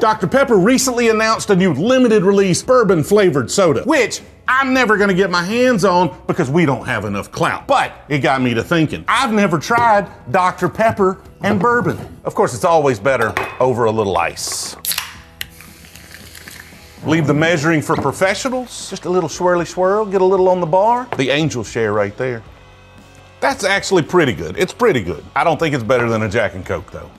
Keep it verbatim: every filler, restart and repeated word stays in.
Doctor Pepper recently announced a new limited release bourbon flavored soda, which I'm never gonna get my hands on because we don't have enough clout. But it got me to thinking. I've never tried Doctor Pepper and bourbon. Of course, it's always better over a little ice. Leave the measuring for professionals. Just a little swirly swirl, get a little on the bar. The angel share right there. That's actually pretty good. It's pretty good. I don't think it's better than a Jack and Coke though.